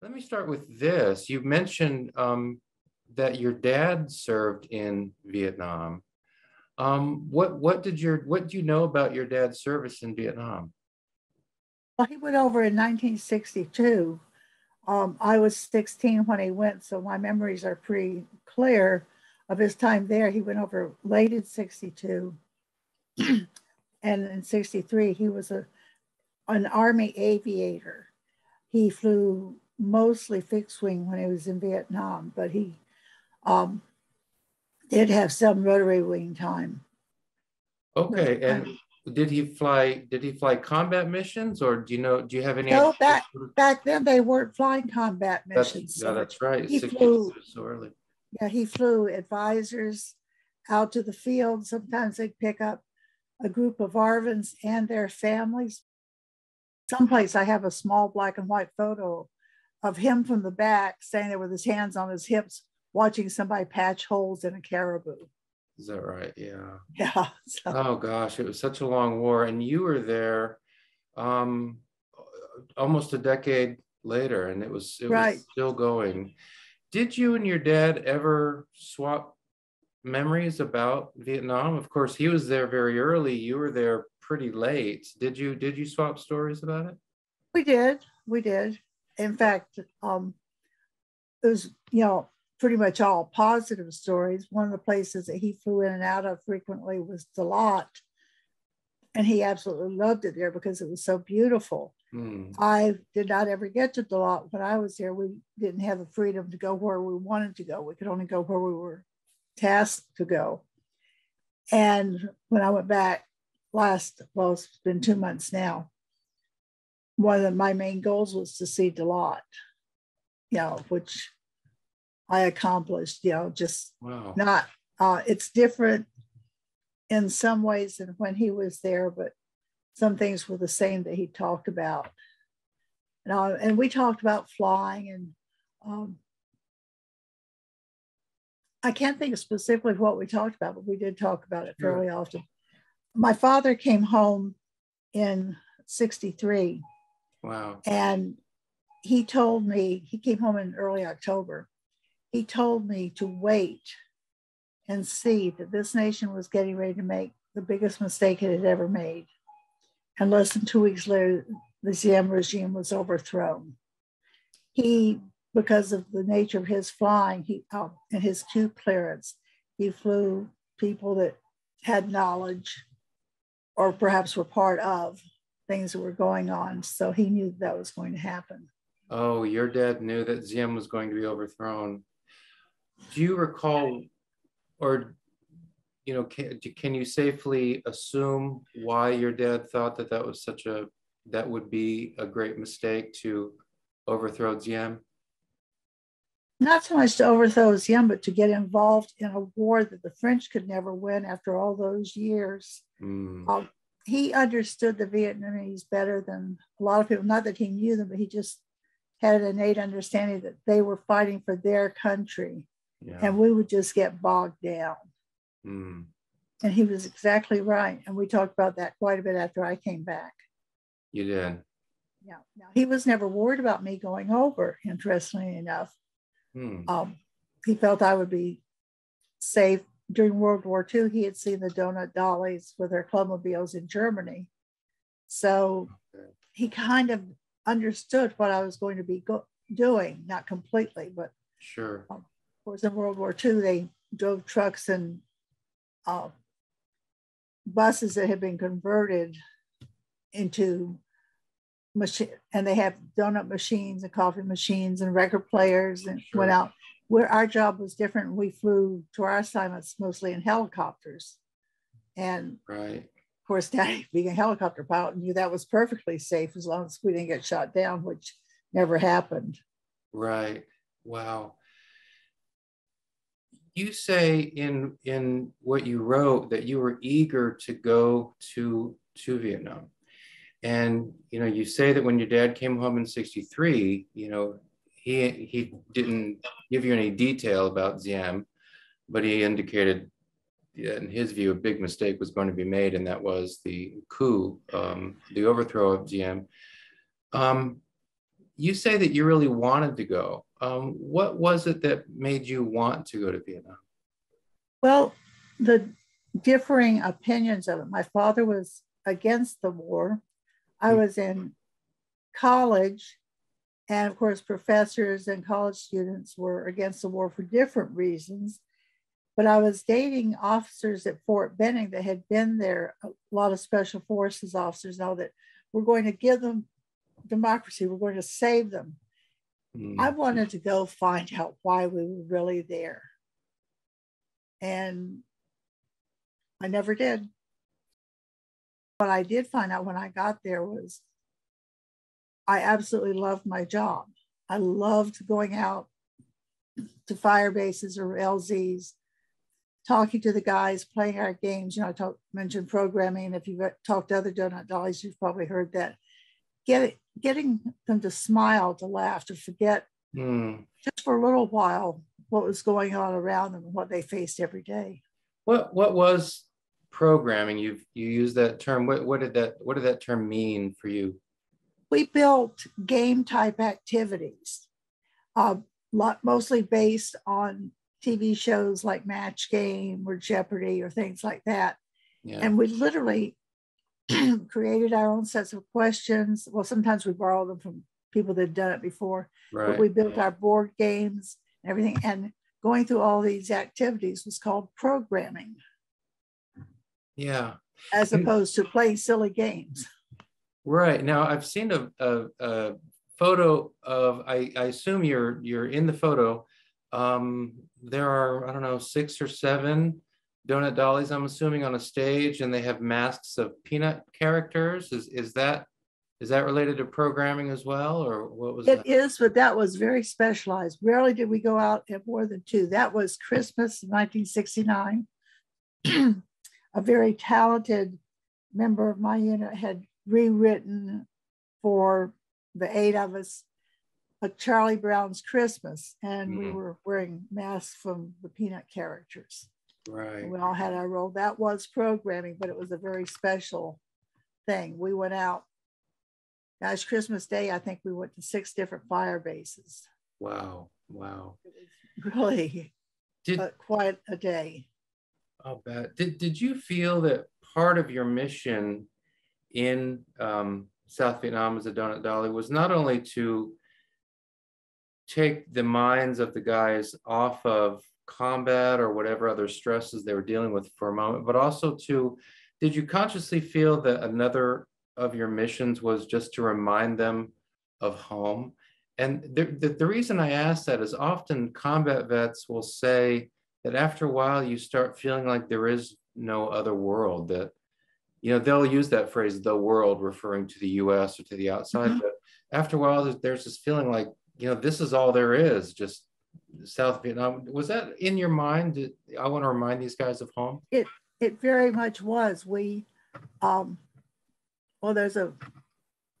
Let me start with this. You mentioned that your dad served in Vietnam. What do you know about your dad's service in Vietnam? Well, he went over in 1962. I was 16 when he went, so my memories are pretty clear of his time there. He went over late in 62, and in 63 he was an Army aviator. He flew mostly fixed wing when he was in Vietnam, but he did have some rotary wing time. Okay, and did he fly combat missions, or do you have any? No, back then they weren't flying combat missions. Yeah, that's right. He flew so early. Yeah, he flew advisors out to the field. Sometimes they'd pick up a group of Arvins and their families. Someplace I have a small black and white photo of him from the back, standing there with his hands on his hips, watching somebody patch holes in a caribou. Is that right? Yeah. Yeah. So. Oh gosh, it was such a long war, and you were there almost a decade later, and it was still going. Did you and your dad ever swap memories about Vietnam? Of course, he was there very early. You were there pretty late. Did you swap stories about it? We did. In fact, it was, pretty much all positive stories. One of the places that he flew in and out of frequently was Dalat, and he absolutely loved it there because it was so beautiful. Mm. I did not ever get to Dalat when I was there. We didn't have the freedom to go where we wanted to go. We could only go where we were tasked to go. And when I went back it's been 2 months now, one of my main goals was to see Dalat, which I accomplished, wow. Not, it's different in some ways than when he was there, but some things were the same that he talked about. And we talked about flying, and I can't think of specifically what we talked about, but we did talk about it fairly often. My father came home in 63. Wow. And he told me, he came home in early October. He told me to wait and see that this nation was getting ready to make the biggest mistake it had ever made. And less than 2 weeks later, the Diem regime was overthrown. He, because of the nature of his flying, and his Q clearance, he flew people that had knowledge or perhaps were part of things that were going on. So he knew that was going to happen. Oh, your dad knew that Diem was going to be overthrown. Do you recall, or can you safely assume why your dad thought that was that would be a great mistake to overthrow Diem? Not so much to overthrow Diem, but to get involved in a war that the French could never win after all those years. Mm. He understood the Vietnamese better than a lot of people. Not that he knew them, but he just had an innate understanding that they were fighting for their country, and we would just get bogged down. Mm. And he was exactly right. And we talked about that quite a bit after I came back. You did? Yeah. Now, he was never worried about me going over, interestingly enough. Mm. He felt I would be safe. During World War II, he had seen the Donut Dollies with their clubmobiles in Germany. So he kind of understood what I was going to be doing, not completely, but sure. Of course, in World War II, they drove trucks and buses that had been converted into machine, and they have donut machines and coffee machines and record players, and sure. Went out. Where our job was different, we flew to our assignments mostly in helicopters, and right. Of course, Daddy, being a helicopter pilot, knew that was perfectly safe as long as we didn't get shot down, which never happened. Right. Wow. You say in what you wrote that you were eager to go to Vietnam. And, you say that when your dad came home in 63, he didn't give you any detail about Diem, but he indicated, in his view, a big mistake was going to be made, and that was the coup, the overthrow of Diem. you say that you really wanted to go. What was it that made you want to go to Vietnam? Well, the differing opinions of it. My father was against the war. I was in college, and of course, professors and college students were against the war for different reasons. But I was dating officers at Fort Benning that had been there, a lot of special forces officers, now that we're going to give them democracy, we're going to save them. Mm-hmm. I wanted to go find out why we were really there. And I never did. What I did find out when I got there was I absolutely loved my job. I loved going out to fire bases or LZs, talking to the guys, playing our games. You know, I mentioned programming. If you've talked to other Donut Dollies, you've probably heard that. Getting them to smile, to laugh, to forget just for a little while what was going on around them and what they faced every day. What was programming? You used that term. What did that term mean for you? We built game type activities, mostly based on TV shows like Match Game or Jeopardy or things like that. Yeah. And we literally created our own sets of questions. Well, sometimes we borrowed them from people that had done it before, right. But we built our board games and everything. And going through all these activities was called programming. Yeah. As opposed to playing silly games. Right. Now, I've seen a photo of, I assume you're in the photo. There are, I don't know, 6 or 7 Donut Dollies, I'm assuming, on a stage, and they have masks of peanut characters. Is that related to programming as well, or what was it? It is, but that was very specialized. Rarely did we go out at more than 2. That was Christmas 1969. A very talented member of my unit had rewritten for the 8 of us a Charlie Brown's Christmas, and we were wearing masks from the peanut characters. Right. And we all had our role. That was programming, but it was a very special thing. We went out, gosh, Christmas Day, I think we went to 6 different fire bases. Wow, wow. It was really quite a day. I'll bet. Did you feel that part of your mission in South Vietnam as a Donut Dolly was not only to take the minds of the guys off of combat or whatever other stresses they were dealing with for a moment, but also to, did you consciously feel that another of your missions was just to remind them of home? And the reason I ask that is often combat vets will say that after a while you start feeling like there is no other world, that, you know, they'll use that phrase, the world, referring to the US or to the outside, but after a while there's this feeling like, you know, this is all there is, just South Vietnam. Was that in your mind? I want to remind these guys of home. It very much was. We, well, there's a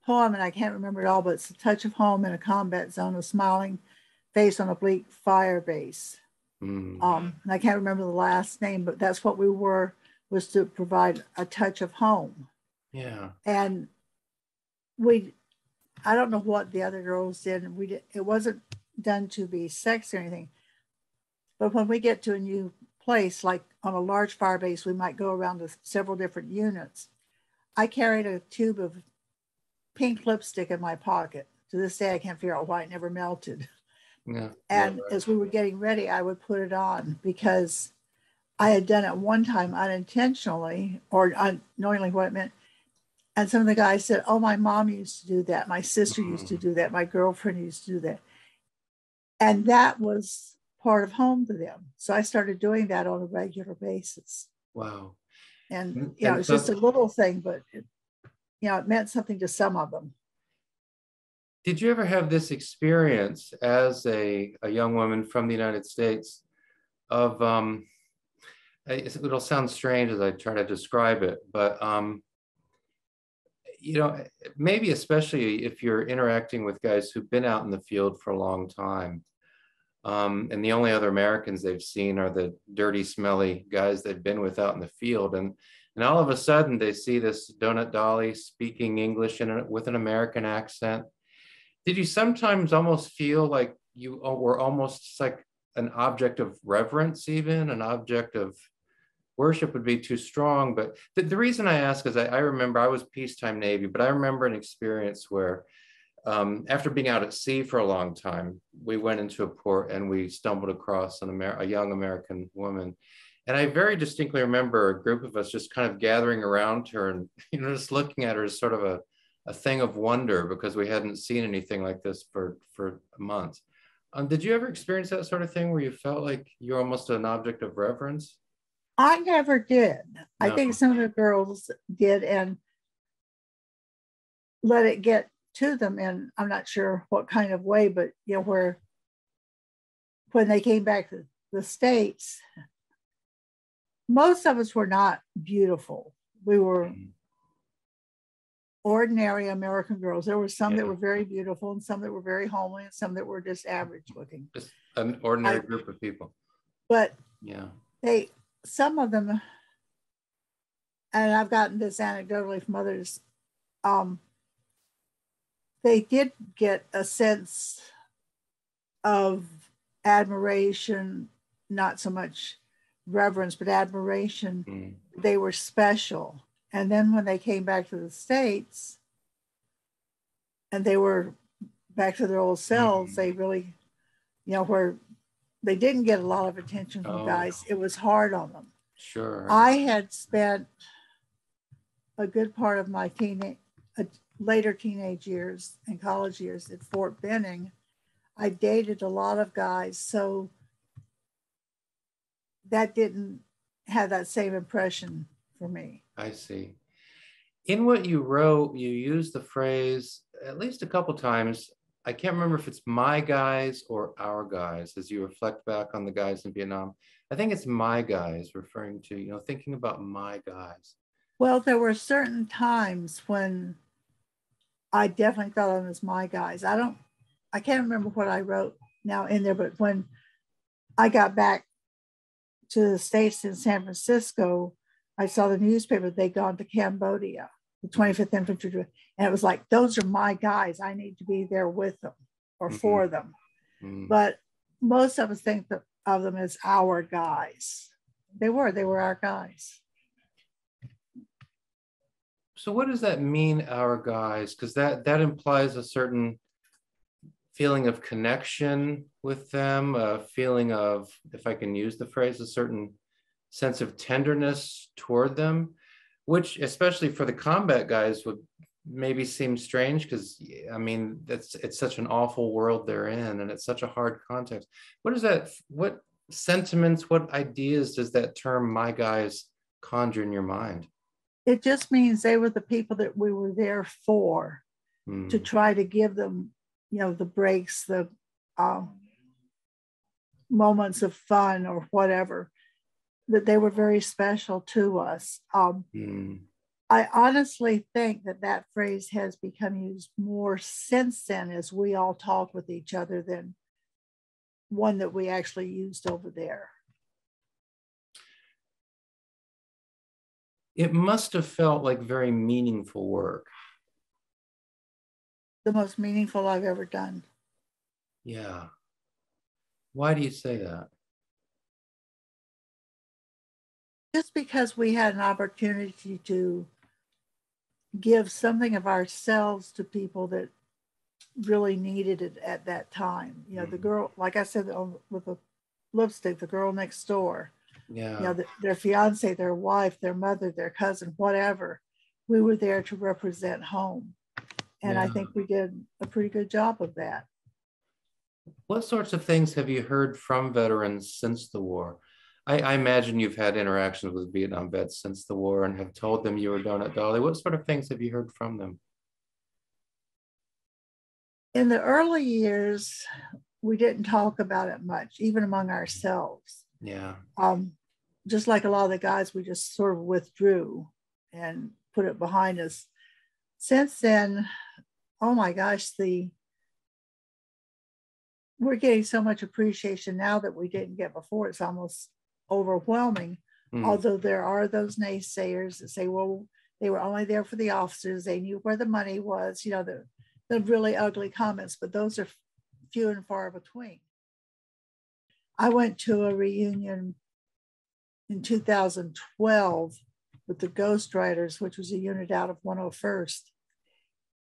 poem, and I can't remember it all, but it's a touch of home in a combat zone, a smiling face on a bleak fire base. And I can't remember the last name, but that's what we were, was to provide a touch of home. Yeah. And we, I don't know what the other girls did, and it wasn't done to be sexy or anything. But when we get to a new place, like on a large fire base, we might go around to several different units. I carried a tube of pink lipstick in my pocket. To this day, I can't figure out why it never melted. Yeah, and right. As we were getting ready, I would put it on because I had done it one time unintentionally or unknowingly what it meant. And some of the guys said, oh, my mom used to do that. My sister used to do that. My girlfriend used to do that. And that was part of home to them. So I started doing that on a regular basis. Wow. And, you know, it's just a little thing, but, you know, it meant something to some of them. Did you ever have this experience as a young woman from the United States of, it'll sound strange as I try to describe it, but, you know, maybe especially if you're interacting with guys who've been out in the field for a long time, and the only other Americans they've seen are the dirty, smelly guys they've been with out in the field, and all of a sudden they see this Donut Dolly speaking English with an American accent. Did you sometimes almost feel like you were almost like an object of reverence, even an object of worship would be too strong? But the reason I ask is I remember I was peacetime Navy, but I remember an experience where after being out at sea for a long time, we went into a port and we stumbled across a young American woman. And I very distinctly remember a group of us just kind of gathering around her and just looking at her as sort of a thing of wonder, because we hadn't seen anything like this for months. Did you ever experience that sort of thing where you felt like you're almost an object of reverence? I never did. No. I think some of the girls did and let it get to them. And I'm not sure what kind of way, but where when they came back to the States, most of us were not beautiful. We were ordinary American girls. There were some that were very beautiful and some that were very homely and some that were just average looking. Just an ordinary group of people. But some of them, and I've gotten this anecdotally from others, they did get a sense of admiration, not so much reverence, but admiration. They were special. And then when they came back to the States and they were back to their old selves, they really, where they didn't get a lot of attention from guys, it was hard on them. Sure. I had spent a good part of my later teenage years and college years at Fort Benning. I dated a lot of guys, so that didn't have that same impression for me. I see. In what you wrote, you used the phrase at least a couple times. I can't remember if it's my guys or our guys, as you reflect back on the guys in Vietnam. I think it's my guys, referring to, thinking about my guys. Well, there were certain times when I definitely thought of them as my guys. I can't remember what I wrote now in there, but when I got back to the States in San Francisco, I saw the newspaper, they'd gone to Cambodia, the 25th Infantry Division, and it was like, those are my guys. I need to be there with them or for them. But most of us think of them as our guys. They were our guys. So what does that mean, our guys? Because that implies a certain feeling of connection with them, a feeling of, if I can use the phrase, a certain sense of tenderness toward them, which especially for the combat guys would maybe seem strange, because I mean it's such an awful world they're in and it's such a hard context. What is that? What sentiments, what ideas does that term "my guys" conjure in your mind? It just means they were the people that we were there for, to try to give them, the breaks, the moments of fun or whatever. That they were very special to us. I honestly think that phrase has become used more since then, as we all talk with each other, than one that we actually used over there. It must have felt like very meaningful work. The most meaningful I've ever done. Yeah. Why do you say that? Just because we had an opportunity to give something of ourselves to people that really needed it at that time. The girl, like I said, with the lipstick, the girl next door, their fiance, their wife, their mother, their cousin, whatever. We were there to represent home. And I think we did a pretty good job of that. What sorts of things have you heard from veterans since the war? I imagine you've had interactions with Vietnam vets since the war and have told them you were Donut Dolly. What sort of things have you heard from them? In the early years, we didn't talk about it much, even among ourselves. Just like a lot of the guys, we just sort of withdrew and put it behind us. Since then, oh my gosh, we're getting so much appreciation now that we didn't get before. It's almost overwhelming. Although there are those naysayers that say, well, they were only there for the officers, they knew where the money was, the really ugly comments, but those are few and far between. I went to a reunion in 2012 with the Ghost Riders, which was a unit out of 101st.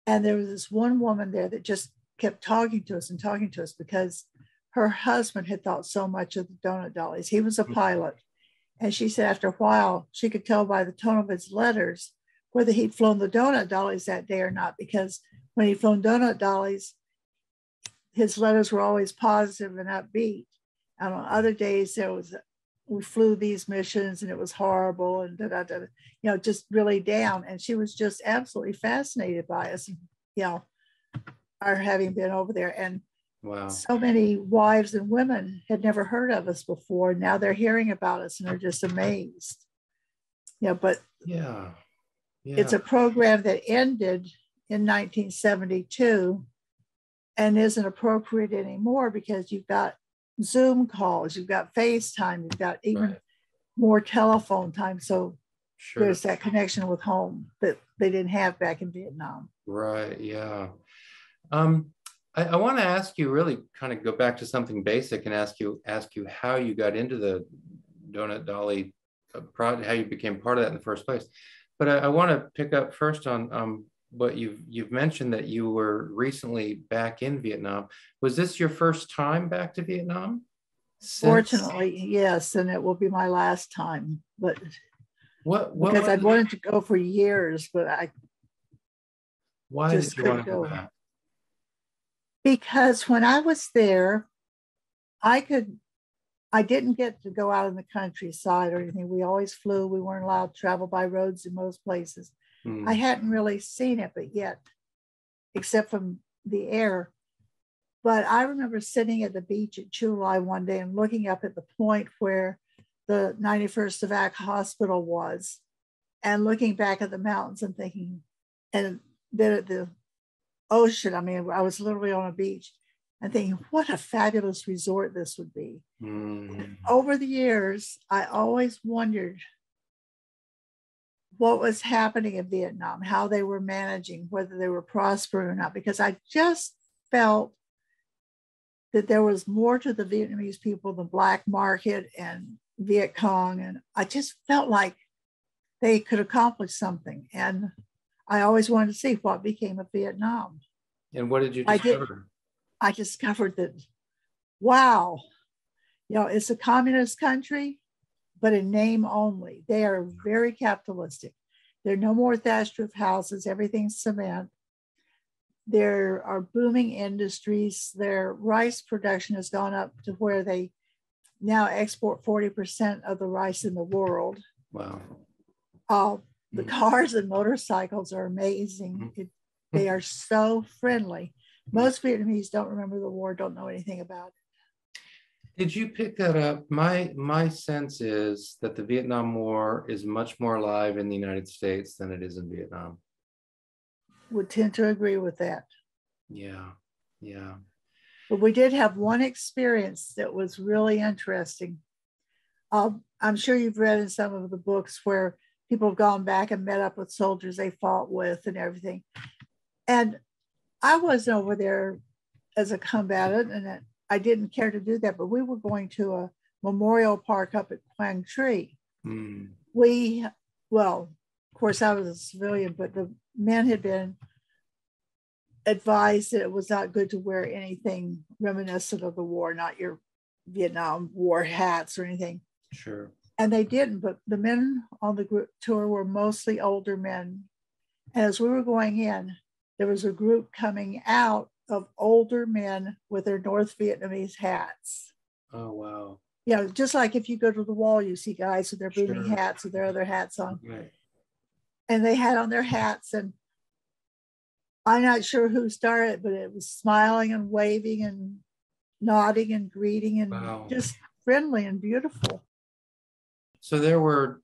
And there was this one woman there that just kept talking to us because her husband had thought so much of the Donut Dollies. He was a pilot. And she said after a while, she could tell by the tone of his letters whether he'd flown the Donut Dollies that day or not, because when he'd flown Donut Dollies, his letters were always positive and upbeat. And on other days, we flew these missions and it was horrible and just really down. And she was just absolutely fascinated by us, our having been over there. And wow. So many wives and women had never heard of us before. Now they're hearing about us and they're just amazed. Yeah. It's a program that ended in 1972 and isn't appropriate anymore because you've got Zoom calls, you've got FaceTime, you've got even more telephone time. So there's that connection with home that they didn't have back in Vietnam. Right, yeah. I want to ask you, really kind of go back to something basic and ask you how you got into the Donut Dolly project, how you became part of that in the first place. But I want to pick up first on what you've mentioned that you were recently back in Vietnam. Was this your first time back to Vietnam? Fortunately, yes, and it will be my last time. But because I'd wanted to go for years, but I just couldn't go back. Because when I was there, I didn't get to go out in the countryside or anything. We always flew. We weren't allowed to travel by roads in most places. I hadn't really seen it, except from the air. But I remember sitting at the beach at Chulai one day and looking up at the point where the 91st Evac Hospital was, and looking back at the mountains and thinking, and then at the ocean. I mean, I was literally on a beach and thinking, what a fabulous resort this would be. And over the years, I always wondered what was happening in Vietnam, how they were managing, whether they were prospering or not, because I just felt that there was more to the Vietnamese people than black market and Viet Cong. And I just felt like they could accomplish something. And I always wanted to see what became of Vietnam. And what did you discover? I discovered that, wow, it's a communist country, but in name only. They are very capitalistic. There are no more thatched roof houses, everything's cement. There are booming industries. Their rice production has gone up to where they now export 40% of the rice in the world. Wow. The cars and motorcycles are amazing. They are so friendly. Most Vietnamese don't remember the war, don't know anything about it. Did you pick that up? My sense is that the Vietnam War is much more alive in the United States than it is in Vietnam. Would tend to agree with that. Yeah. But we did have one experience that was really interesting. I'm sure you've read in some of the books where people have gone back and met up with soldiers they fought with and everything. And I wasn't over there as a combatant, and I didn't care to do that, but we were going to a memorial park up at Quang Tree. Of course, I was a civilian, but the men had been advised that it was not good to wear anything reminiscent of the war, not your Vietnam War hats or anything. Sure. And they didn't, but the men on the group tour were mostly older men. And as we were going in, there was a group coming out of older men with their North Vietnamese hats. Oh, wow. Just like if you go to the wall, you see guys with their booming hats with their other hats on. Right. And they had on their hats, and I'm not sure who started, but it was smiling and waving and nodding and greeting and just friendly and beautiful. So there were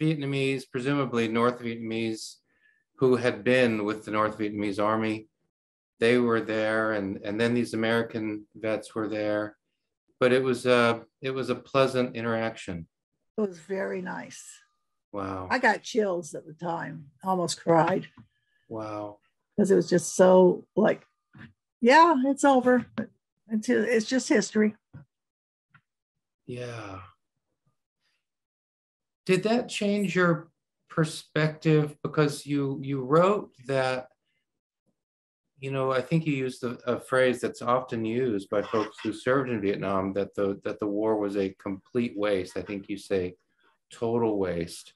Vietnamese, presumably North Vietnamese, who had been with the North Vietnamese Army. They were there, and then these American vets were there. But it was a pleasant interaction. It was very nice. Wow. I got chills at the time, almost cried. Wow. because it was just so like, yeah, it's over. It's just history. Yeah. Did that change your perspective? Because you wrote that, you know, I think you used a phrase that's often used by folks who served in Vietnam, that the war was a complete waste. I think you say total waste.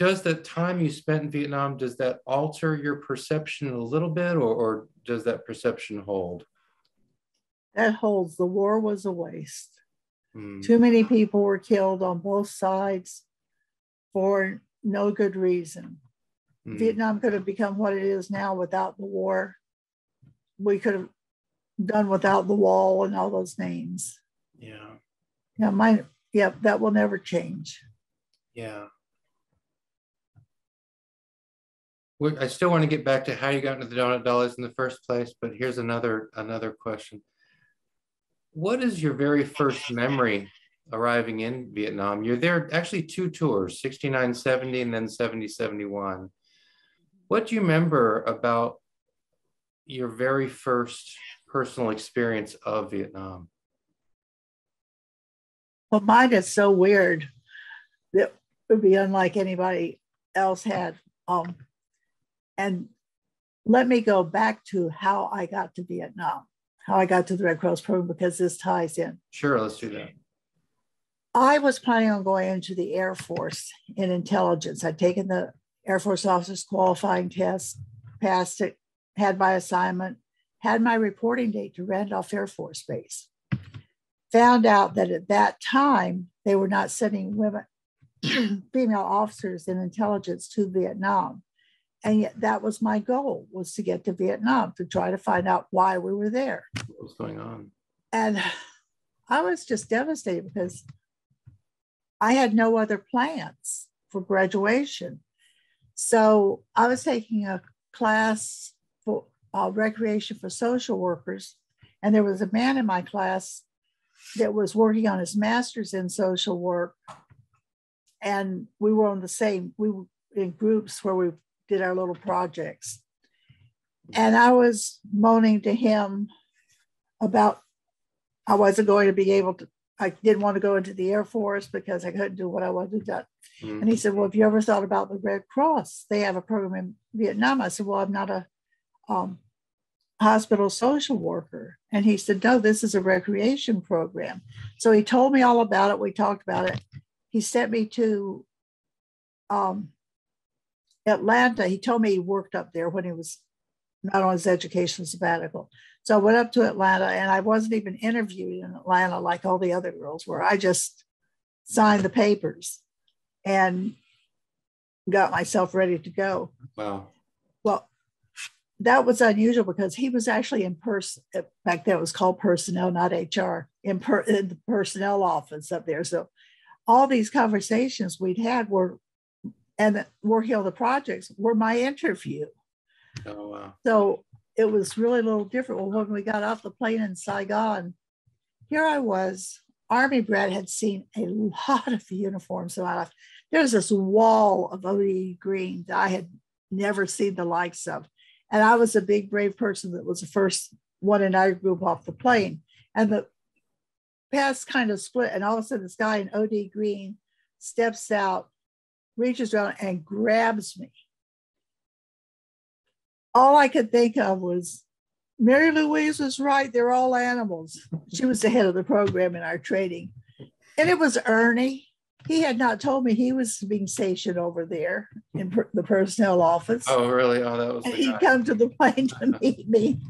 Does the time you spent in Vietnam, does that alter your perception a little bit, or does that perception hold? That holds. The war was a waste. Mm. Too many people were killed on both sides for no good reason. Vietnam could have become what it is now without the war. We could have done without the wall and all those names. Yeah. Yeah, that will never change. Yeah. I still want to get back to how you got into the Donut Dollies in the first place, but here's another question. What is your very first memory arriving in Vietnam? You're there actually two tours, 69, 70, and then 70, 71. What do you remember about your very first personal experience of Vietnam? Well, mine is so weird that would be unlike anybody else had. And let me go back to how I got to Vietnam, how I got to the Red Cross program, because this ties in. Sure, let's do that. I was planning on going into the Air Force in intelligence. I'd taken the Air Force officer's qualifying test, passed it, had my assignment, had my reporting date to Randolph Air Force Base. Found out that at that time, they were not sending women, female officers in intelligence to Vietnam. And yet that was my goal, was to get to Vietnam, to try to find out why we were there. What was going on? And I was just devastated because I had no other plans for graduation. So I was taking a class for recreation for social workers. And there was a man in my class that was working on his master's in social work. And we were on the same, we were in groups where we did our little projects. And I was moaning to him about, I wasn't going to be able to, I didn't want to go into the Air Force because I couldn't do what I wanted to do. Mm-hmm. And he said, well, have you ever thought about the Red Cross? They have a program in Vietnam. I said, well, I'm not a hospital social worker. And he said, no, this is a recreation program. So he told me all about it. We talked about it. He sent me to Atlanta. He told me he worked up there when he was not on his educational sabbatical. So I went up to Atlanta, and I wasn't even interviewed in Atlanta like all the other girls were. I just signed the papers and got myself ready to go. Wow. Well, that was unusual because he was actually in person. Back then it was called personnel, not HR, in the personnel office up there. So all these conversations we'd had were, and working on the projects were my interview. Oh, wow. So it was really a little different. Well, when we got off the plane in Saigon, here I was, Army brat, had seen a lot of uniforms in my life. There's this wall of ODE green that I had never seen the likes of. And I was a big, brave person that was the first one in our group off the plane. And the paths kind of split. And all of a sudden, this guy in ODE green steps out, reaches around and grabs me. All I could think of was, Mary Louise was right. They're all animals. She was the head of the program in our training. And it was Ernie. He had not told me he was being stationed over there in the personnel office. Oh, really? Oh, that was the guy. He'd come to the plane to meet me.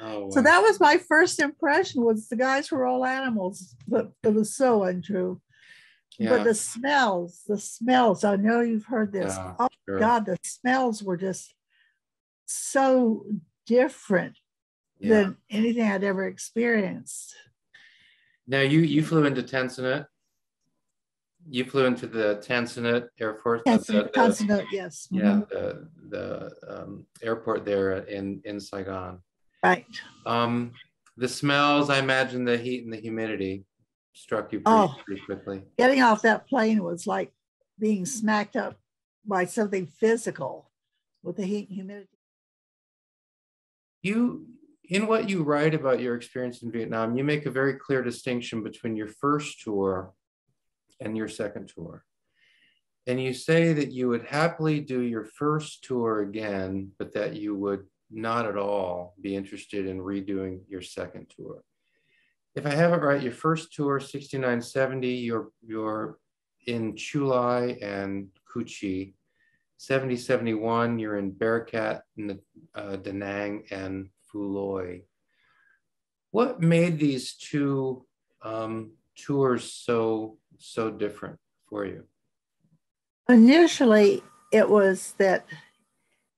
Oh, wow. So that was my first impression, was the guys were all animals, but it was so untrue. Yeah. But the smells, I know you've heard this. Yeah, oh, sure. God, the smells were just so different than anything I'd ever experienced. Now, you flew into Tan Son Nhat. You flew into the Tan Son Nhat Air Force. Tan Son Nhat, yes. Yeah, the airport there in Saigon. Right. The smells, I imagine the heat and the humidity struck you pretty quickly. Getting off that plane was like being smacked up by something physical. with the heat and humidity. In what you write about your experience in Vietnam, you make a very clear distinction between your first tour and your second tour. And you say that you would happily do your first tour again, but that you would not at all be interested in redoing your second tour. If I have it right, your first tour, 69-70, you're in Chulai and Cuchi. 70-71, you're in Bearcat, Da Nang, and Phu Loi. What made these two tours so different for you? Initially, it was that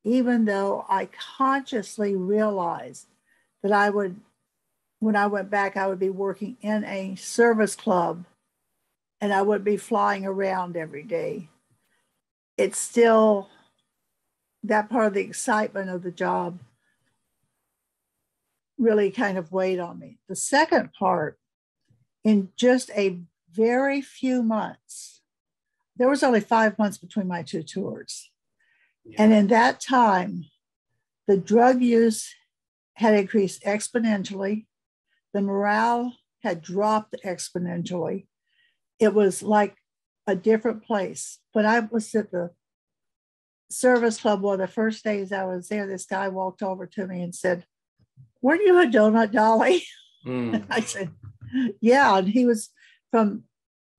even though I consciously realized that I would, when I went back, I would be working in a service club and I would be flying around every day. It's still that part of the excitement of the job really kind of weighed on me. The second part, in just a very few months, there was only 5 months between my two tours. Yeah. And in that time, the drug use had increased exponentially. The morale had dropped exponentially. It was like a different place. When I was at the service club, one of the first days I was there, this guy walked over to me and said, "Weren't you a Donut Dolly?" Mm. I said, "Yeah." And he was from,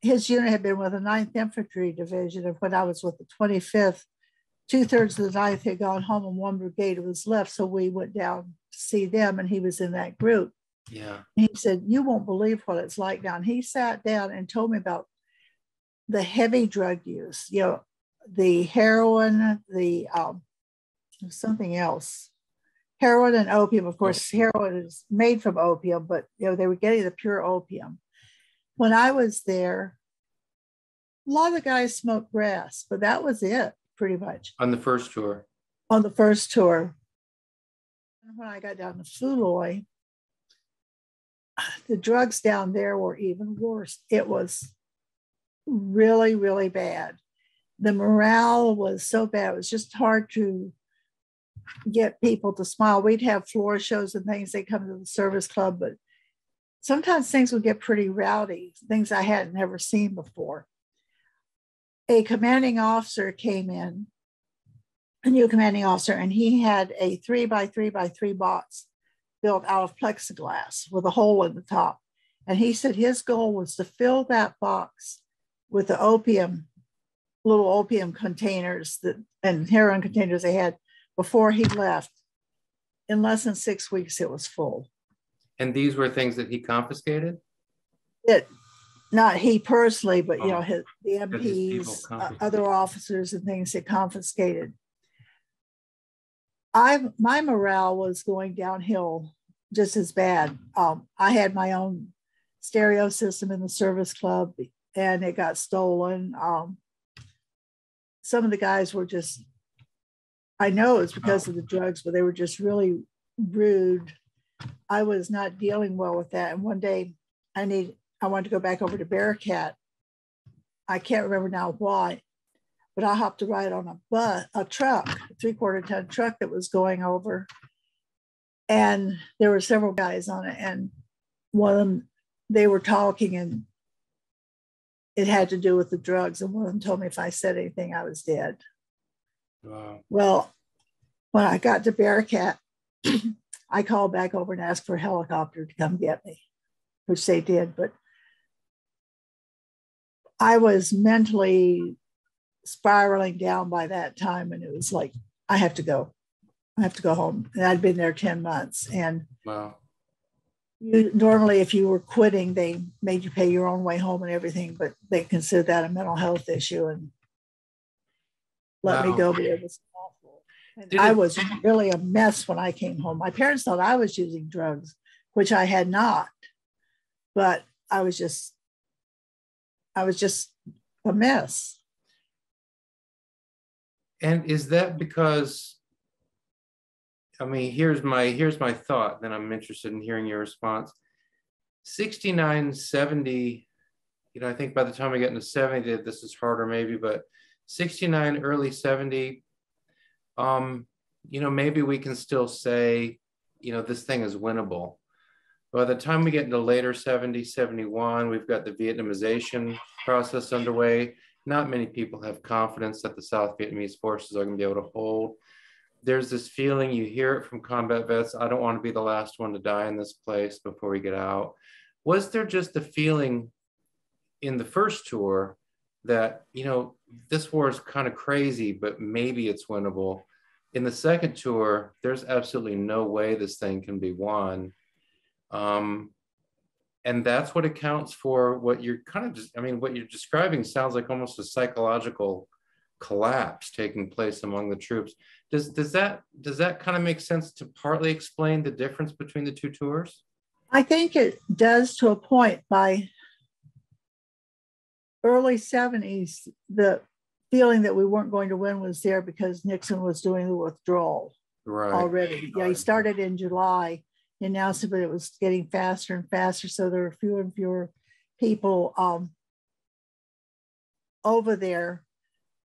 his unit had been with the 9th Infantry Division, and when I was with the 25th, 2/3 of the 9th had gone home and one brigade was left. So we went down to see them, and he was in that group. Yeah. And he said, "You won't believe what it's like down." He sat down and told me about the heavy drug use, you know, the heroin, the something else, heroin and opium. Of course, heroin is made from opium, but you know, they were getting the pure opium. When I was there, a lot of the guys smoked grass, but that was it, pretty much. On the first tour? On the first tour. When I got down to Phu Loi, the drugs down there were even worse. It was really, really bad. The morale was so bad. It was just hard to get people to smile. We'd have floor shows and things. They come to the service club, but sometimes things would get pretty rowdy, things I hadn't ever seen before. A commanding officer came in, a new commanding officer, and he had a 3x3x3 box built out of plexiglass with a hole in the top. And he said his goal was to fill that box with the opium, little opium containers that, and heroin containers they had before he left. In less than 6 weeks, it was full. And these were things that he confiscated? Not he personally, but you know, the MPs, other officers and things that confiscated. My morale was going downhill just as bad. I had my own stereo system in the service club and it got stolen. Some of the guys were just, I know it's because of the drugs, but they were just really rude. I was not dealing well with that. And one day I wanted to go back over to Bearcat. I can't remember now why, but I hopped a ride on a truck, a 3/4 ton truck that was going over. And there were several guys on it. And one of them, they were talking and it had to do with the drugs. And one of them told me if I said anything, I was dead. Wow. Well, when I got to Bearcat, I called back over and asked for a helicopter to come get me, which they did. But I was mentally spiraling down by that time. And it was like, I have to go home. And I'd been there 10 months. And wow. Normally, if you were quitting, they made you pay your own way home and everything, but they considered that a mental health issue and let me go. But it was awful. And I was really a mess when I came home. My parents thought I was using drugs, which I had not. But I was just a mess. And is that because, I mean, here's my thought, then I'm interested in hearing your response. 69-70, you know, I think by the time we get into 70, this is harder maybe, but 69, early 70, you know, maybe we can still say, you know, this thing is winnable. By the time we get into later 70, 71, we've got the Vietnamization process underway. Not many people have confidence that the South Vietnamese forces are going to be able to hold. There's this feeling, you hear it from combat vets, I don't want to be the last one to die in this place before we get out. Was there just the feeling in the first tour that, you know, this war is kind of crazy, but maybe it's winnable? In the second tour, there's absolutely no way this thing can be won. And that's what accounts for what you're kind of just, I mean, what you're describing sounds like almost a psychological collapse taking place among the troops. Does that kind of make sense to partly explain the difference between the two tours? I think it does to a point. By early 70s, the feeling that we weren't going to win was there because Nixon was doing the withdrawal already. Yeah, he started in July. He announced it, but it was getting faster and faster. So there were fewer and fewer people over there.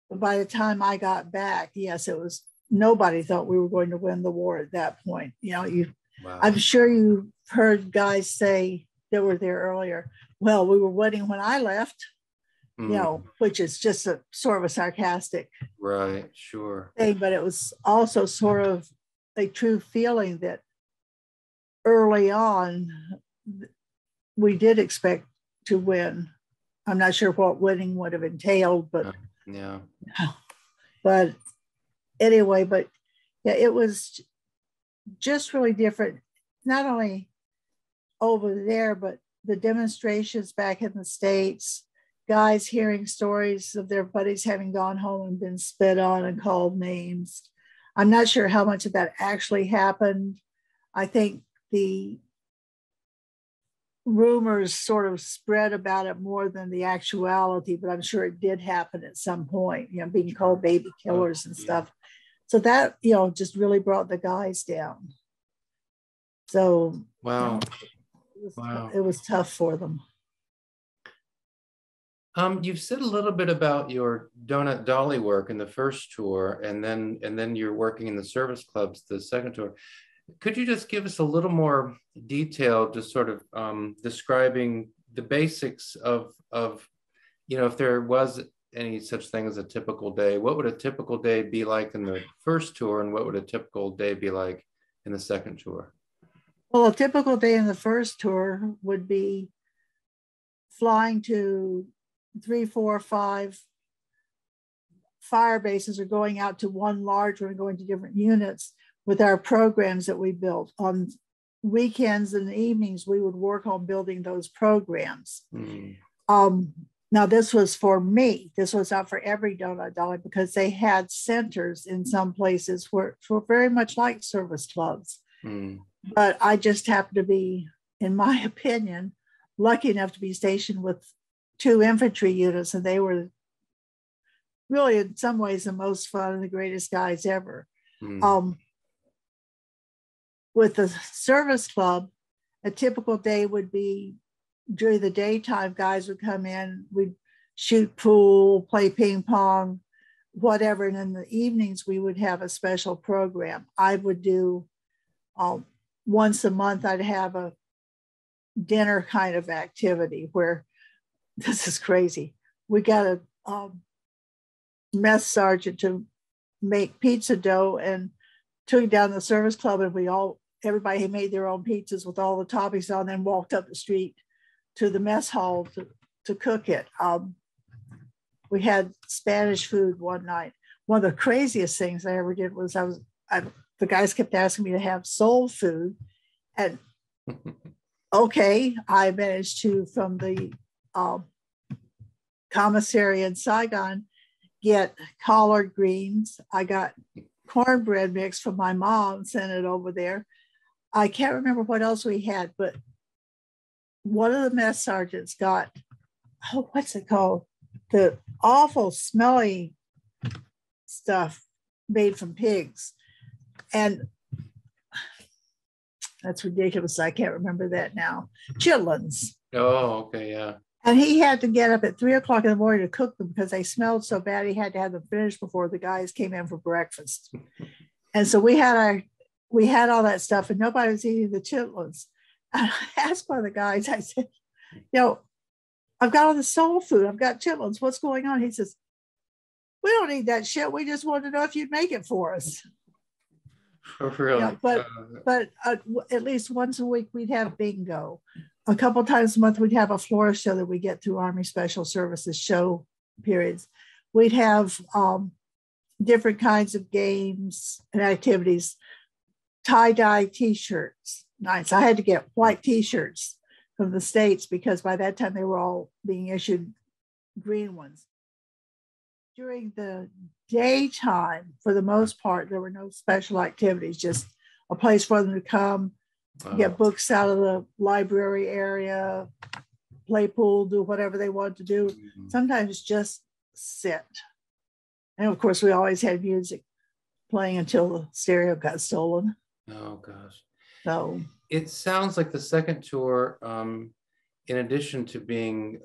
But by the time I got back, yes, it was, nobody thought we were going to win the war at that point. You know, I'm sure you've heard guys say that were there earlier, well, we were winning when I left, you know, which is just a sort of a sarcastic thing, but it was also sort of a true feeling that early on, we did expect to win. I'm not sure what winning would have entailed, but but anyway, but yeah, it was just really different. Not only over there, but the demonstrations back in the States, guys hearing stories of their buddies having gone home and been spit on and called names. I'm not sure how much of that actually happened. I think the rumors sort of spread about it more than the actuality, but I'm sure it did happen at some point, you know, being called baby killers and stuff. So that, you know, just really brought the guys down. So it was tough for them. You've said a little bit about your Donut Dolly work in the first tour, and then you're working in the service clubs the second tour. Could you just give us a little more detail, just sort of describing the basics of, you know, if there was any such thing as a typical day, what would a typical day be like in the first tour, and what would a typical day be like in the second tour? Well, a typical day in the first tour would be flying to 3, 4, 5 fire bases, or going out to one large one and going to different units with our programs that we built. On weekends and evenings, we would work on building those programs. Now, this was for me. This was not for every Donut Dolly, because they had centers in some places where were very much like service clubs. But I just happened to be, in my opinion, lucky enough to be stationed with 2 infantry units, and they were really, in some ways, the most fun and the greatest guys ever. With the service club, a typical day would be during the daytime, guys would come in, we'd shoot pool, play ping pong, whatever. And in the evenings, we would have a special program. I would do once a month, I'd have a dinner kind of activity where, this is crazy, we got a mess sergeant to make pizza dough and took down the service club, and we all, everybody had made their own pizzas with all the toppings on, then walked up the street to the mess hall to cook it. We had Spanish food one night. One of the craziest things I ever did was the guys kept asking me to have soul food. And okay, I managed to, from the commissary in Saigon, get collard greens. I got cornbread mix from my mom, sent it over there. I can't remember what else we had, but one of the mess sergeants got, oh, what's it called? The awful smelly stuff made from pigs. And that's ridiculous. I can't remember that now. Chitlins. Oh, okay, yeah. And he had to get up at 3 o'clock in the morning to cook them because they smelled so bad. He had to have them finished before the guys came in for breakfast. And so we had all that stuff, and nobody was eating the chitlins. And I asked one of the guys, I said, you know, I've got all the soul food. I've got chitlins. What's going on? He says, we don't need that shit. We just wanted to know if you'd make it for us. Oh, really? Yeah, but at least once a week we'd have bingo. A couple times a month we'd have a florist show that we get through Army Special Services show periods. We'd have different kinds of games and activities. Tie-dye T-shirts nights. I had to get white T-shirts from the States because by that time they were all being issued green ones. During the daytime, for the most part, there were no special activities, just a place for them to come, get books out of the library area, play pool, do whatever they wanted to do, sometimes just sit. And of course, we always had music playing until the stereo got stolen. Oh, gosh. So it sounds like the second tour, in addition to being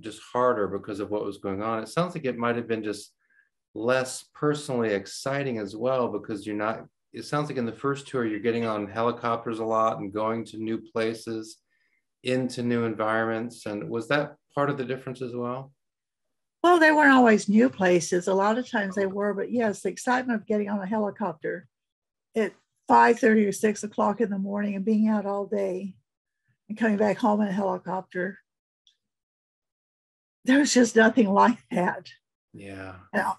just harder because of what was going on, it sounds like it might have been just less personally exciting as well, because you're not, it sounds like in the first tour, you're getting on helicopters a lot and going to new places, into new environments. And was that part of the difference as well? Well, they weren't always new places. A lot of times they were, but yes, the excitement of getting on a helicopter at 5:30 or 6 o'clock in the morning and being out all day and coming back home in a helicopter. There was just nothing like that. Yeah.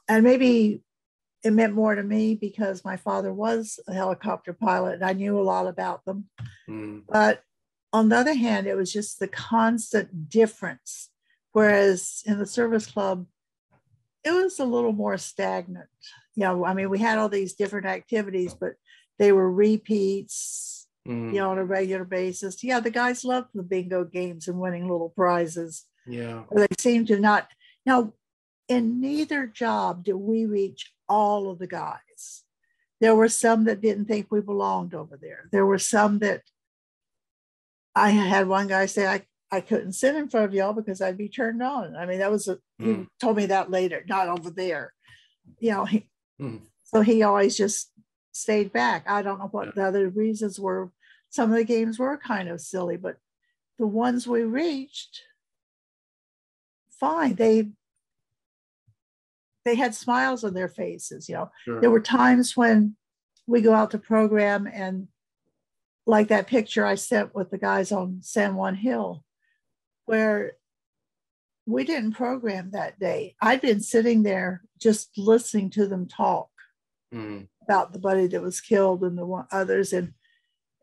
And maybe it meant more to me because my father was a helicopter pilot and I knew a lot about them. Mm. But on the other hand, it was just the constant difference. Whereas in the service club, it was a little more stagnant. You know, I mean, we had all these different activities, but they were repeats, you know, on a regular basis. Yeah, the guys loved the bingo games and winning little prizes. Yeah. They seemed to not. Now, in neither job did we reach all of the guys. There were some that didn't think we belonged over there. There were some that, I had one guy say, I couldn't sit in front of y'all because I'd be turned on. I mean, that was, he told me that later, not over there. You know, so he always just stayed back. I don't know what the other reasons were. Some of the games were kind of silly, but the ones we reached, fine. They had smiles on their faces, you know. Sure. There were times when we go out to program and like that picture I sent with the guys on San Juan Hill, where we didn't program that day. I'd been sitting there just listening to them talk about the buddy that was killed and the others and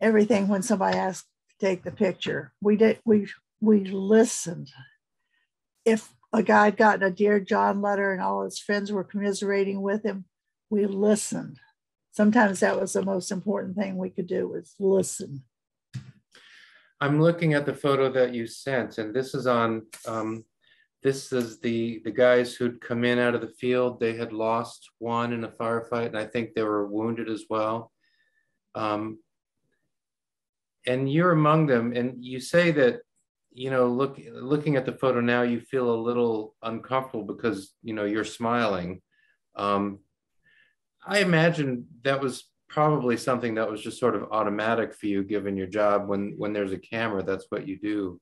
everything. When somebody asked to take the picture, we listened. If a guy had gotten a Dear John letter and all his friends were commiserating with him, we listened. Sometimes that was the most important thing we could do, was listen. I'm looking at the photo that you sent, and this is on, this is the guys who'd come in out of the field. They had lost one in a firefight, and I think they were wounded as well. And you're among them, and you say that, you know, looking at the photo now, you feel a little uncomfortable because, you know, you're smiling. I imagine that was probably something that was just sort of automatic for you, given your job. When there's a camera, that's what you do.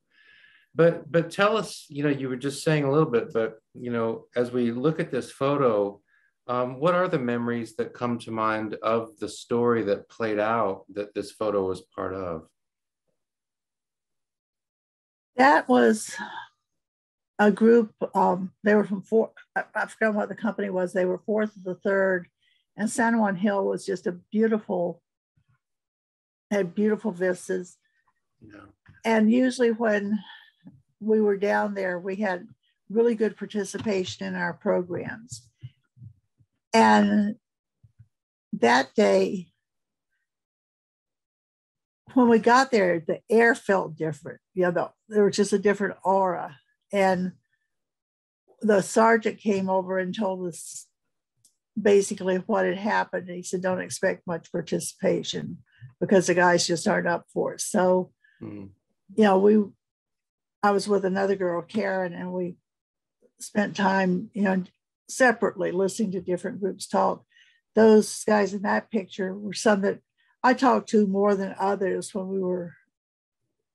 But tell us, you know, you were just saying a little bit, but, you know, as we look at this photo, what are the memories that come to mind of the story that played out that this photo was part of? That was a group, they were from I forgot what the company was, they were 4th of the 3rd, and San Juan Hill was just had beautiful vistas. Yeah. And usually when we were down there, we had really good participation in our programs. And that day, when we got there, the air felt different. You know, there was just a different aura. And the sergeant came over and told us basically what had happened. And he said, don't expect much participation because the guys just aren't up for it. So, you know, I was with another girl, Karen, and we spent time, you know, separately listening to different groups talk. Those guys in that picture were some that I talked to more than others when we were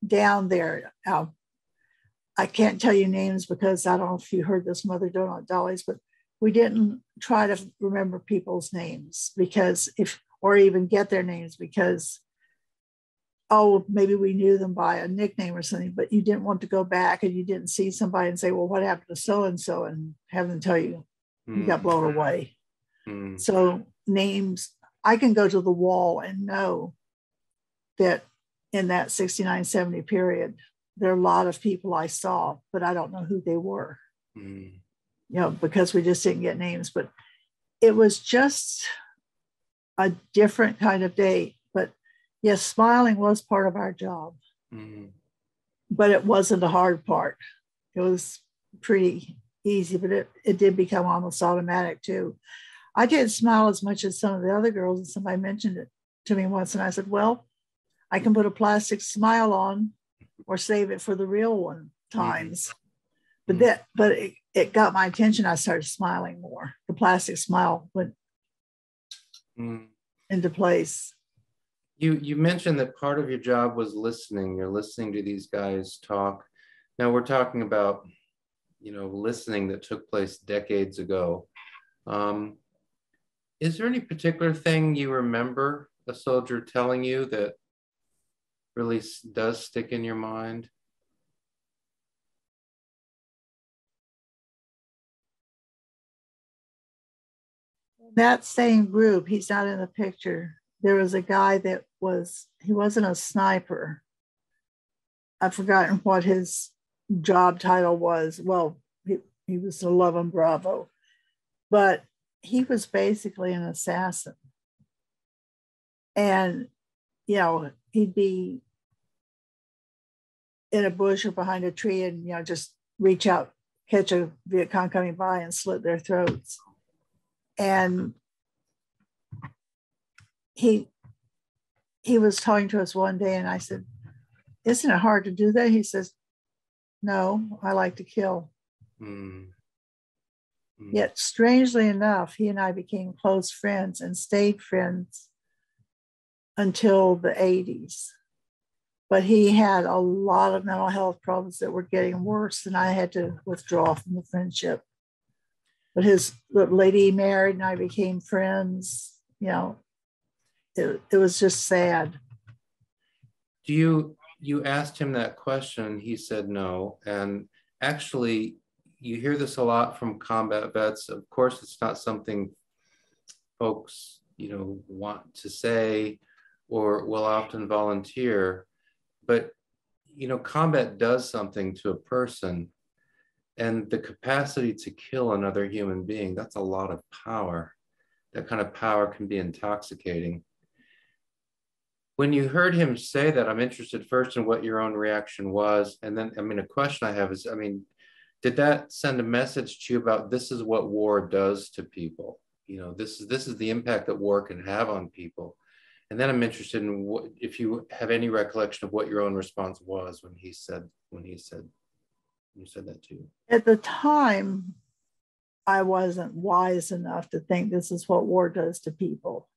down there. I can't tell you names because I don't know if you heard this from other Donut Dollies, but we didn't try to remember people's names because if, or even get their names because, oh, maybe we knew them by a nickname or something, but you didn't want to go back and you didn't see somebody and say, well, what happened to so-and-so and have them tell you you got blown away. So names, I can go to the wall and know that in that 69-70 period, there are a lot of people I saw, but I don't know who they were, you know, because we just didn't get names, but it was just a different kind of day. But yes, smiling was part of our job, but it wasn't the hard part. It was pretty easy, but it did become almost automatic too. I didn't smile as much as some of the other girls, and somebody mentioned it to me once, and I said, well, I can put a plastic smile on or save it for the real one times. But that, but it got my attention. I started smiling more. The plastic smile went into place. You mentioned that part of your job was listening. You're listening to these guys talk. Now we're talking about, you know, listening that took place decades ago. Is there any particular thing you remember a soldier telling you that really does stick in your mind? That same group, he's not in the picture. There was a guy that was, he wasn't a sniper. I've forgotten what his job title was. Well, he was a Love and Bravo, but he was basically an assassin. And, you know, he'd be in a bush or behind a tree and, you know, just reach out, catch a Viet Cong coming by and slit their throats. And he was talking to us one day and I said, isn't it hard to do that? He says, no, I like to kill. Yet strangely enough, he and I became close friends and stayed friends until the 80s. But he had a lot of mental health problems that were getting worse and I had to withdraw from the friendship. But his lady married and I became friends, you know, it was just sad. Do you asked him that question, he said no. And actually you hear this a lot from combat vets. Of course, it's not something folks, you know, want to say or will often volunteer, but, you know, combat does something to a person. And the capacity to kill another human being, that's a lot of power. That kind of power can be intoxicating. When you heard him say that, I'm interested first in what your own reaction was. And then, I mean, a question I have is, I mean, did that send a message to you about this is what war does to people? You know, this is the impact that war can have on people. And then I'm interested in what, if you have any recollection of what your own response was when he said, you said that to you. At the time, I wasn't wise enough to think this is what war does to people.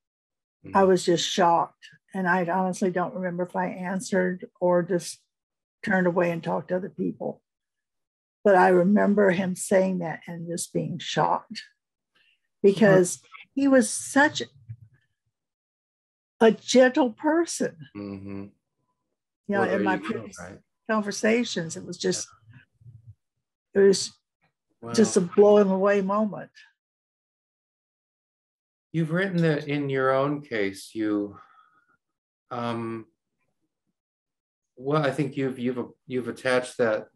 I was just shocked. And I honestly don't remember if I answered or just turned away and talked to other people. But I remember him saying that and just being shocked because he was such a gentle person. You know, well, in my previous conversations, it was just, it was just a blowing away moment. You've written that in your own case, you, well, I think you've attached that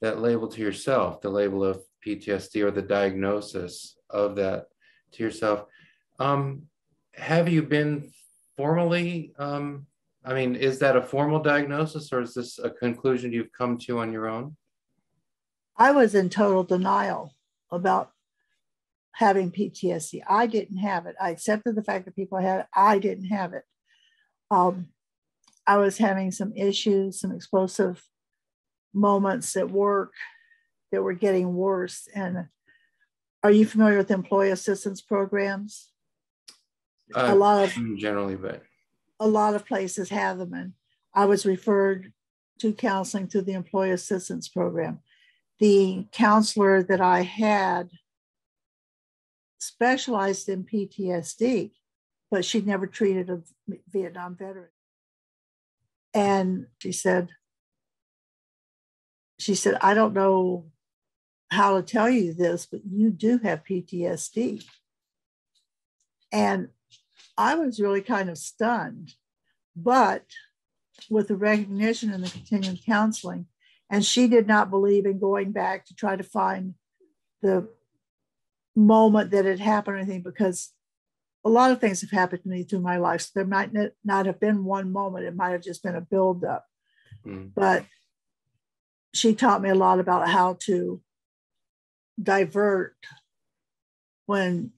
label to yourself, the label of PTSD or the diagnosis of that to yourself. Have you been formally, I mean, is that a formal diagnosis or is this a conclusion you've come to on your own? I was in total denial about having PTSD. I didn't have it. I accepted the fact that people had it. I didn't have it. I was having some issues, some explosive moments at work that were getting worse. And are you familiar with employee assistance programs? A lot of generally, but a lot of places have them. And I was referred to counseling through the employee assistance program. The counselor that I had specialized in PTSD, but she never treated a Vietnam veteran. And she said, I don't know how to tell you this, but you do have PTSD. And I was really kind of stunned, but with the recognition and the continuing counseling, and she did not believe in going back to try to find the moment that it happened or anything, because a lot of things have happened to me through my life. So there might not have been one moment. It might have just been a buildup. Mm. But she taught me a lot about how to divert when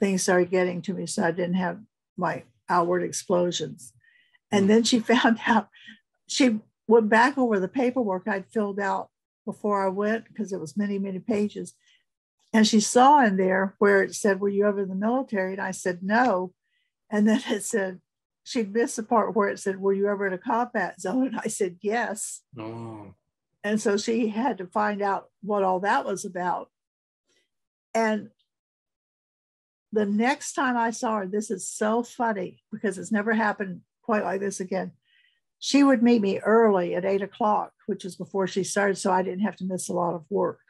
things started getting to me, so I didn't have my outward explosions. And then she found out, she went back over the paperwork I'd filled out before I went, because it was many, many pages. And she saw in there where it said, were you ever in the military? And I said, no. And then it said, she'd missed the part where it said, were you ever in a combat zone? And I said, yes. Oh. And so she had to find out what all that was about. And the next time I saw her, this is so funny because it's never happened quite like this again. She would meet me early at 8 o'clock, which was before she started, so I didn't have to miss a lot of work.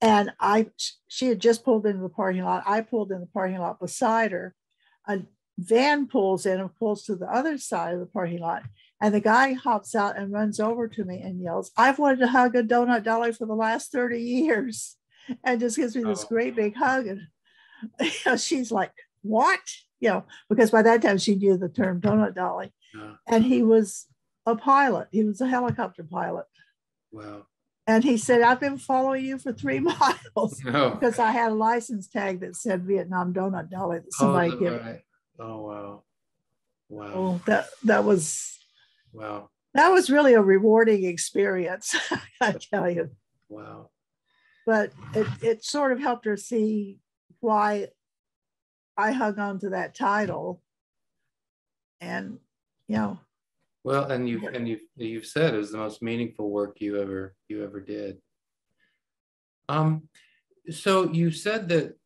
And she had just pulled into the parking lot. I pulled in the parking lot beside her. A van pulls in and pulls to the other side of the parking lot. And the guy hops out and runs over to me and yells, I've wanted to hug a Donut Dolly for the last 30 years. And just gives me this great big hug. And you know, she's like, what? You know, because by that time she knew the term Donut Dolly. Yeah. And he was a pilot. He was a helicopter pilot. Wow. And he said, I've been following you for 3 miles. No. Because I had a license tag that said Vietnam Donut Dolly that somebody gave me. Right. Oh, wow. Wow. Oh, that was... Wow. That was really a rewarding experience, I tell you. Wow. But it sort of helped her see why I hung on to that title. And, you know. Well, and you've said it was the most meaningful work you ever did. So you said that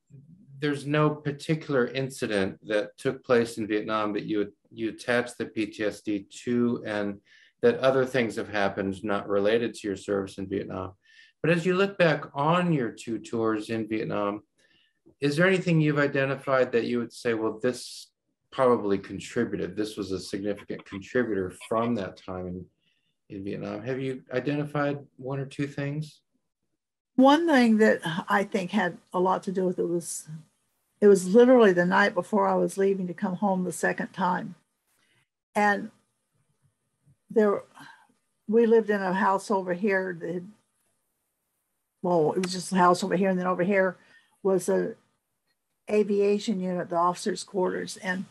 there's no particular incident that took place in Vietnam that you attach the PTSD to, and that other things have happened not related to your service in Vietnam. But as you look back on your two tours in Vietnam, is there anything you've identified that you would say, well, this probably contributed, this was a significant contributor from that time in Vietnam? Have you identified one or two things? One thing that I think had a lot to do with it was literally the night before I was leaving to come home the second time. And we lived in a house over here it was just a house over here, and then over here was an aviation unit, the officers' quarters. And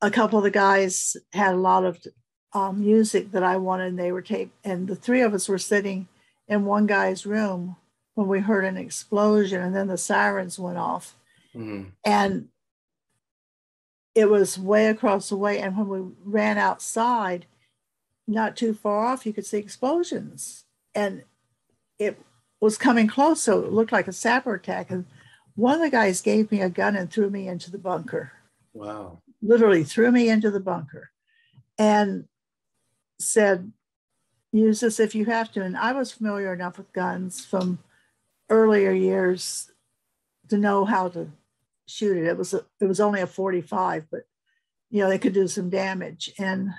a couple of the guys had a lot of music that I wanted, and they were taped. And the three of us were sitting in one guy's room when we heard an explosion, and then the sirens went off. Mm-hmm. And it was way across the way. And when we ran outside, not too far off, you could see explosions. And it was coming close, so it looked like a sapper attack. And one of the guys gave me a gun and threw me into the bunker. Wow. Literally threw me into the bunker and said, use this if you have to. And I was familiar enough with guns from earlier years to know how to shoot it. It was only a 45, but you know, they could do some damage. And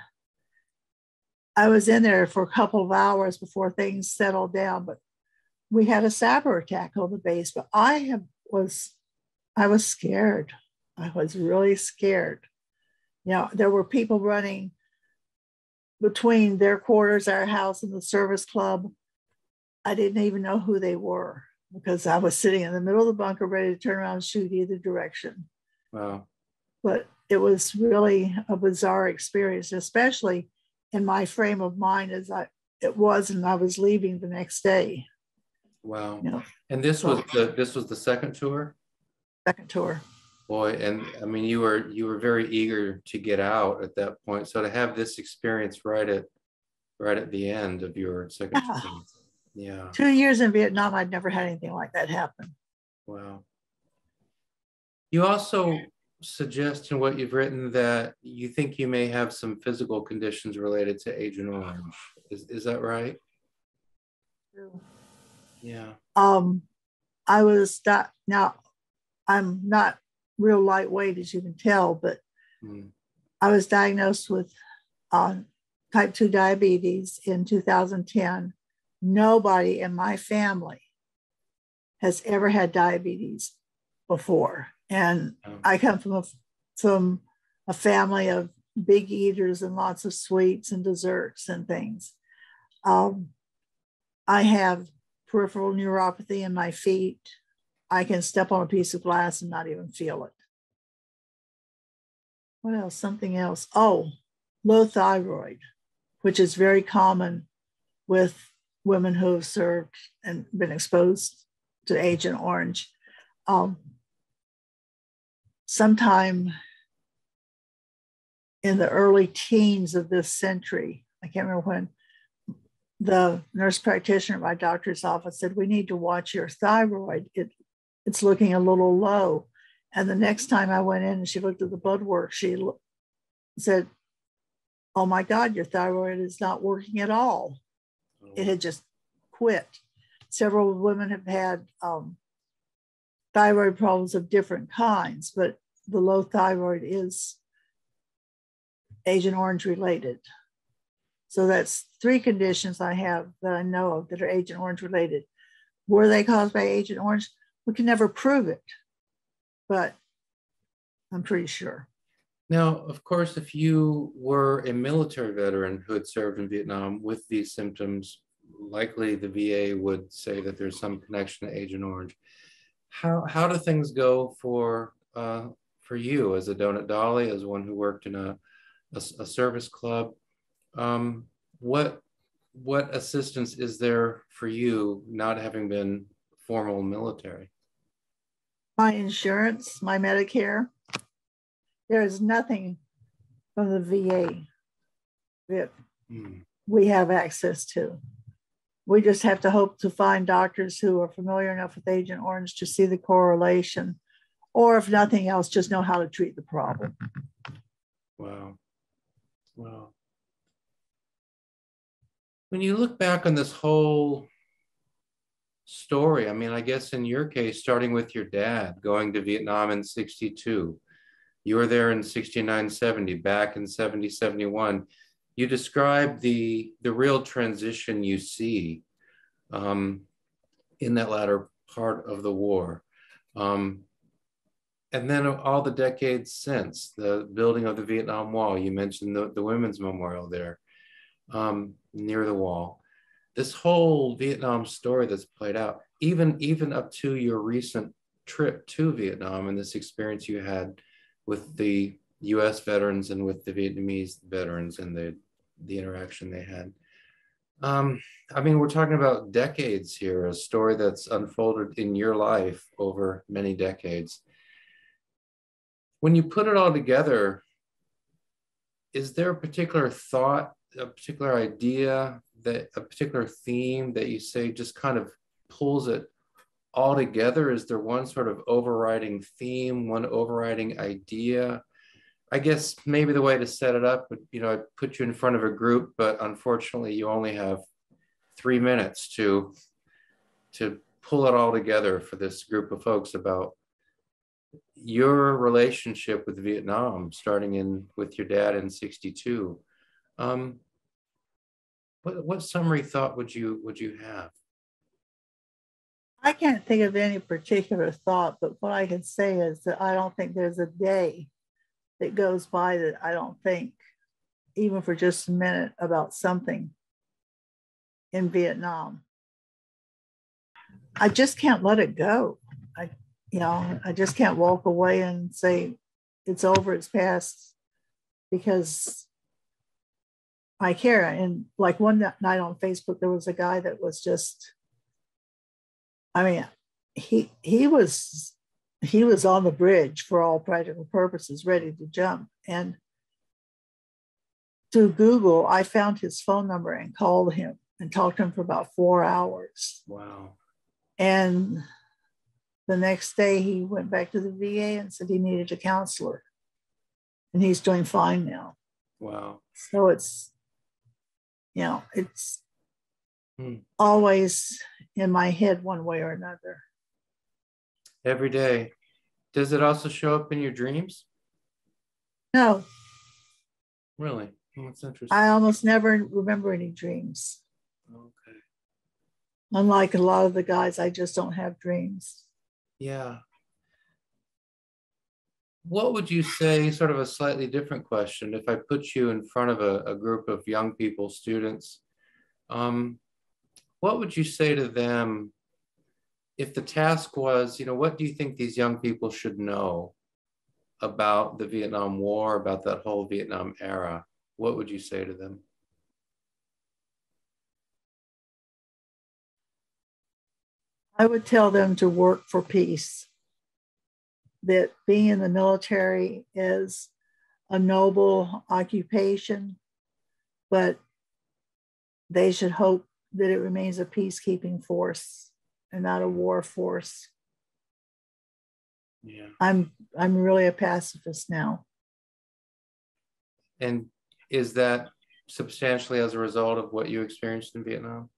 I was in there for a couple of hours before things settled down, but we had a cyber attack on the base. But I was scared. I was really scared. You know, there were people running between their quarters, our house, and the service club. I didn't even know who they were because I was sitting in the middle of the bunker ready to turn around and shoot either direction. Wow. But it was really a bizarre experience, especially in my frame of mind as I it was, and I was leaving the next day. Wow. You know? And this was the second tour? Second tour. Boy, and I mean, you were very eager to get out at that point. So to have this experience right at the end of your second tour. Yeah. 2 years in Vietnam, I'd never had anything like that happen. Wow. You also suggest in what you've written that you think you may have some physical conditions related to Agent Orange. Is that right? True. Yeah. I was not, now I'm not real lightweight, as you can tell, but I was diagnosed with type 2 diabetes in 2010. Nobody in my family has ever had diabetes before. And I come from a family of big eaters and lots of sweets and desserts and things. I have peripheral neuropathy in my feet. I can step on a piece of glass and not even feel it. What else? Something else. Oh, low thyroid, which is very common with women who have served and been exposed to Agent Orange. Sometime in the early teens of this century, I can't remember when, the nurse practitioner at my doctor's office said, "We need to watch your thyroid. It's looking a little low." And the next time I went in and she looked at the blood work, she said, "Oh my God, your thyroid is not working at all." It had just quit. Several women have had thyroid problems of different kinds, but the low thyroid is Agent Orange related. So that's three conditions I have that I know of that are Agent Orange related. Were they caused by Agent Orange? We can never prove it, but I'm pretty sure. Now, of course, if you were a military veteran who had served in Vietnam with these symptoms, likely the VA would say that there's some connection to Agent Orange. How do things go for you as a Donut Dolly, as one who worked in a service club? What assistance is there for you not having been formal military? My insurance, my Medicare. There is nothing from the VA that we have access to. We just have to hope to find doctors who are familiar enough with Agent Orange to see the correlation, or if nothing else, just know how to treat the problem. Wow. Wow. When you look back on this whole story, I mean, I guess in your case, starting with your dad going to Vietnam in 1962, you were there in 1969, 1970, back in 1970, 1971. You describe the real transition you see in that latter part of the war. And then all the decades since, the building of the Vietnam Wall, you mentioned the women's memorial there near the wall. This whole Vietnam story that's played out, even up to your recent trip to Vietnam and this experience you had with the US veterans and with the Vietnamese veterans and the interaction they had. I mean, we're talking about decades here, a story that's unfolded in your life over many decades. When you put it all together, is there a particular thought, a particular idea, that a particular theme that you say just kind of pulls it all together? Is there one sort of overriding theme, one overriding idea? I guess maybe the way to set it up would, you know, I put you in front of a group, but unfortunately you only have 3 minutes to pull it all together for this group of folks about your relationship with Vietnam, starting in with your dad in 1962. What summary thought would you have? I can't think of any particular thought, but what I can say is that I don't think there's a day that goes by that I don't think, even for just a minute, about something in Vietnam. I just can't let it go. I just can't walk away and say it's over, it's past, because I care. And like one night on Facebook, there was a guy that was just, I mean, he was on the bridge for all practical purposes, ready to jump. And through Google, I found his phone number and called him and talked to him for about 4 hours. Wow. And the next day he went back to the VA and said he needed a counselor, and he's doing fine now. Wow. So it's, you know, it's always in my head one way or another. Every day. Does it also show up in your dreams? No. Really? Well, that's interesting. I almost never remember any dreams. Okay. Unlike a lot of the guys, I just don't have dreams. Yeah. What would you say, sort of a slightly different question, if I put you in front of a group of young people, students, what would you say to them if the task was, you know, what do you think these young people should know about the Vietnam War, about that whole Vietnam era? What would you say to them? I would tell them to work for peace. That being in the military is a noble occupation, but they should hope that it remains a peacekeeping force and not a war force. Yeah. I'm really a pacifist now. And is that substantially as a result of what you experienced in Vietnam?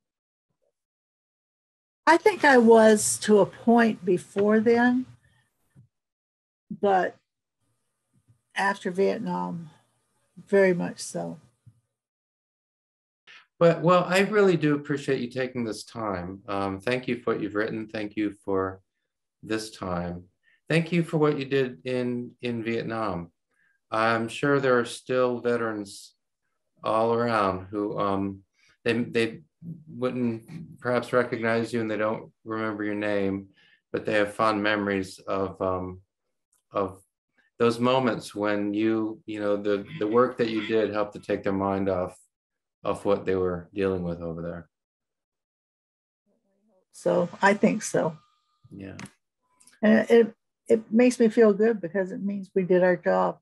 I think I was to a point before then. But after Vietnam, very much so. But, well, I really do appreciate you taking this time. Thank you for what you've written. Thank you for this time. Thank you for what you did in Vietnam. I'm sure there are still veterans all around who they wouldn't perhaps recognize you and they don't remember your name, but they have fond memories of those moments when you know, the work that you did helped to take their mind off what they were dealing with over there. So I think so. Yeah. And it makes me feel good because it means we did our job.